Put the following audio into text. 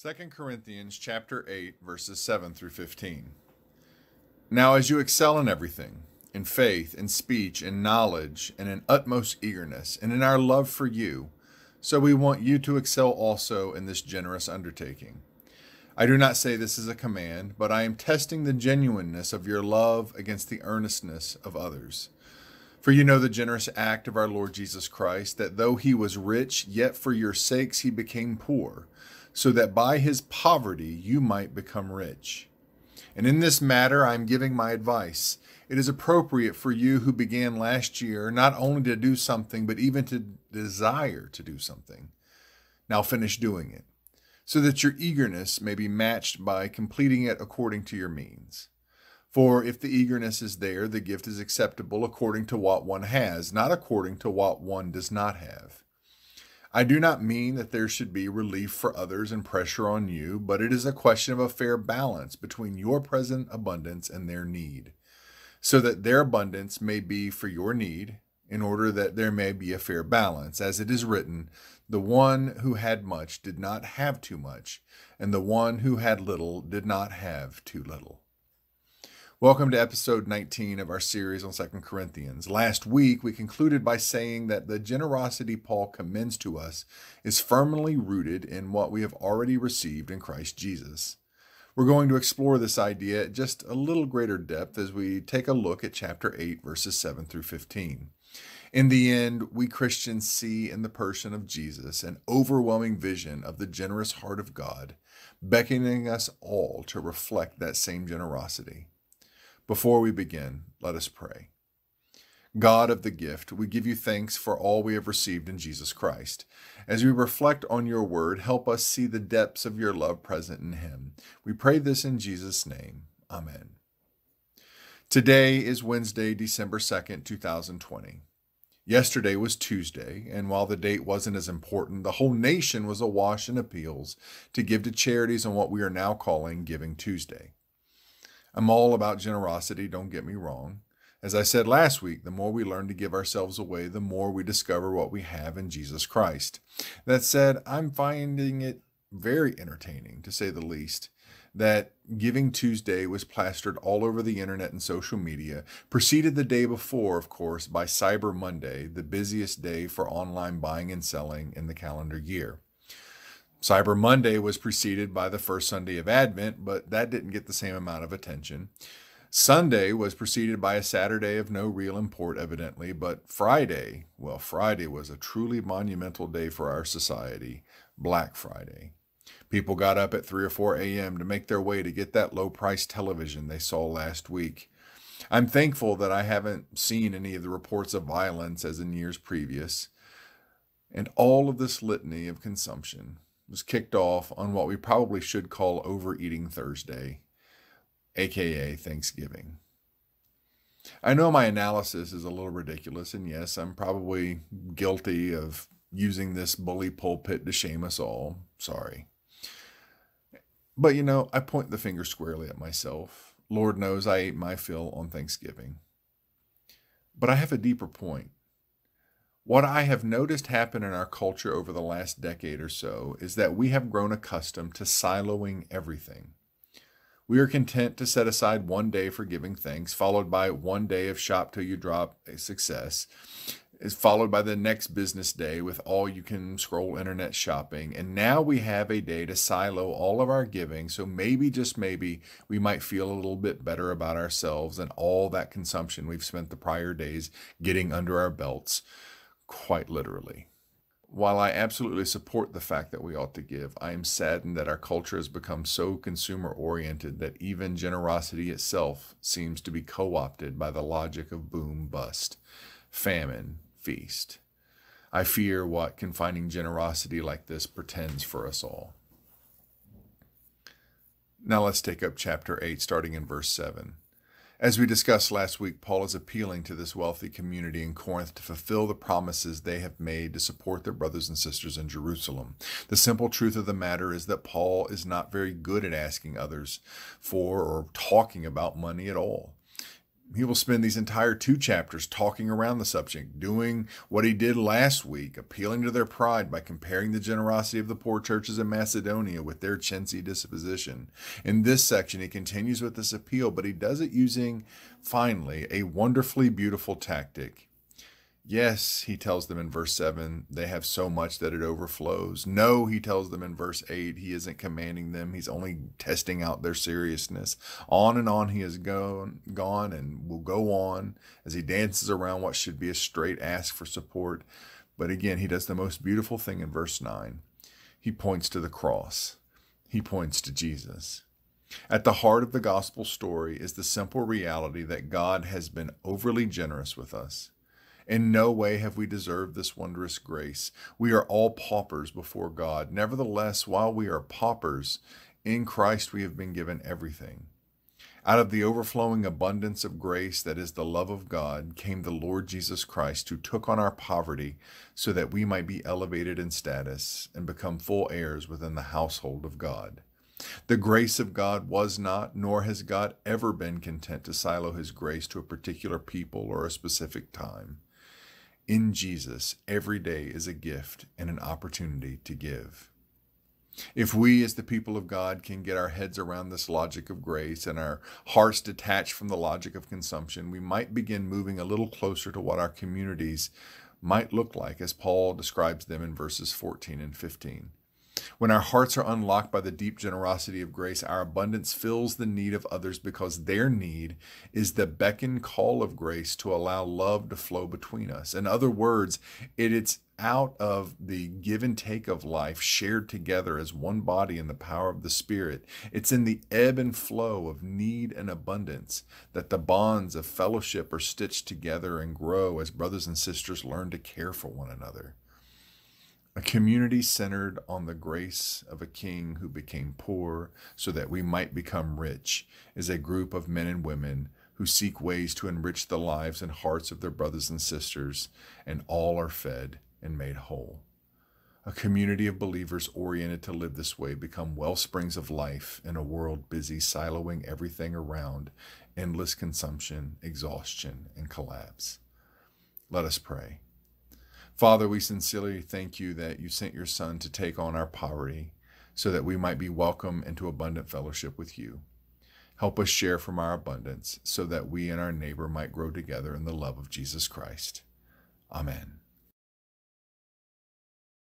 2 Corinthians chapter 8, verses 7 through 15. Now as you excel in everything, in faith, in speech, in knowledge, and in utmost eagerness, and in our love for you, so we want you to excel also in this generous undertaking. I do not say this is a command, but I am testing the genuineness of your love against the earnestness of others. For you know the generous act of our Lord Jesus Christ, that though he was rich, yet for your sakes he became poor, so that by his poverty you might become rich. And in this matter I am giving my advice. It is appropriate for you who began last year not only to do something, but even to desire to do something. Now finish doing it, so that your eagerness may be matched by completing it according to your means. For if the eagerness is there, the gift is acceptable according to what one has, not according to what one does not have. I do not mean that there should be relief for others and pressure on you, but it is a question of a fair balance between your present abundance and their need, so that their abundance may be for your need, in order that there may be a fair balance. As it is written, the one who had much did not have too much, and the one who had little did not have too little. Welcome to episode 19 of our series on 2 Corinthians. Last week, we concluded by saying that the generosity Paul commends to us is firmly rooted in what we have already received in Christ Jesus. We're going to explore this idea at just a little greater depth as we take a look at chapter 8, verses 7 through 15. In the end, we Christians see in the person of Jesus an overwhelming vision of the generous heart of God, beckoning us all to reflect that same generosity. Before we begin, let us pray. God of the gift, we give you thanks for all we have received in Jesus Christ. As we reflect on your word, help us see the depths of your love present in him. We pray this in Jesus' name. Amen. Today is Wednesday, December 2nd, 2020. Yesterday was Tuesday, and while the date wasn't as important, the whole nation was awash in appeals to give to charities on what we are now calling Giving Tuesday. I'm all about generosity, don't get me wrong. As I said last week, the more we learn to give ourselves away, the more we discover what we have in Jesus Christ. That said, I'm finding it very entertaining, to say the least, that Giving Tuesday was plastered all over the internet and social media, preceded the day before, of course, by Cyber Monday, the busiest day for online buying and selling in the calendar year. Cyber Monday was preceded by the first Sunday of Advent, but that didn't get the same amount of attention. Sunday was preceded by a Saturday of no real import, evidently, but Friday was a truly monumental day for our society, Black Friday. People got up at 3 or 4 a.m. to make their way to get that low-priced television they saw last week. I'm thankful that I haven't seen any of the reports of violence as in years previous, and all of this litany of consumption was kicked off on what we probably should call Overeating Thursday, aka Thanksgiving. I know my analysis is a little ridiculous, and yes, I'm probably guilty of using this bully pulpit to shame us all. Sorry. But you know, I point the finger squarely at myself. Lord knows I ate my fill on Thanksgiving. But I have a deeper point. What I have noticed happen in our culture over the last decade or so is that we have grown accustomed to siloing everything. We are content to set aside one day for giving thanks, followed by one day of shop till you drop a success, is followed by the next business day with all you can scroll internet shopping. And now we have a day to silo all of our giving, so maybe, just maybe, we might feel a little bit better about ourselves and all that consumption we've spent the prior days getting under our belts. Quite literally. While I absolutely support the fact that we ought to give, I am saddened that our culture has become so consumer-oriented that even generosity itself seems to be co-opted by the logic of boom, bust, famine, feast. I fear what confining generosity like this portends for us all. Now let's take up chapter 8, starting in verse 7. As we discussed last week, Paul is appealing to this wealthy community in Corinth to fulfill the promises they have made to support their brothers and sisters in Jerusalem. The simple truth of the matter is that Paul is not very good at asking others for or talking about money at all. He will spend these entire 2 chapters talking around the subject, doing what he did last week, appealing to their pride by comparing the generosity of the poor churches in Macedonia with their chintzy disposition. In this section, he continues with this appeal, but he does it using, finally, a wonderfully beautiful tactic. Yes, he tells them in verse 7, they have so much that it overflows. No, he tells them in verse 8, he isn't commanding them. He's only testing out their seriousness. On and on he has gone and will go on as he dances around what should be a straight ask for support. But again, he does the most beautiful thing in verse 9. He points to the cross. He points to Jesus. At the heart of the gospel story is the simple reality that God has been overly generous with us. In no way have we deserved this wondrous grace. We are all paupers before God. Nevertheless, while we are paupers, in Christ we have been given everything. Out of the overflowing abundance of grace that is the love of God came the Lord Jesus Christ, who took on our poverty so that we might be elevated in status and become full heirs within the household of God. The grace of God was not, nor has God ever been content to silo his grace to a particular people or a specific time. In Jesus, every day is a gift and an opportunity to give. If we as the people of God can get our heads around this logic of grace and our hearts detached from the logic of consumption, we might begin moving a little closer to what our communities might look like as Paul describes them in verses 14 and 15. When our hearts are unlocked by the deep generosity of grace, our abundance fills the need of others because their need is the beck and call of grace to allow love to flow between us. In other words, it's out of the give and take of life shared together as one body in the power of the Spirit. It's in the ebb and flow of need and abundance that the bonds of fellowship are stitched together and grow as brothers and sisters learn to care for one another. A community centered on the grace of a king who became poor so that we might become rich is a group of men and women who seek ways to enrich the lives and hearts of their brothers and sisters, and all are fed and made whole. A community of believers oriented to live this way become wellsprings of life in a world busy siloing everything around endless consumption, exhaustion, and collapse. Let us pray. Father, we sincerely thank you that you sent your Son to take on our poverty so that we might be welcome into abundant fellowship with you. Help us share from our abundance so that we and our neighbor might grow together in the love of Jesus Christ. Amen.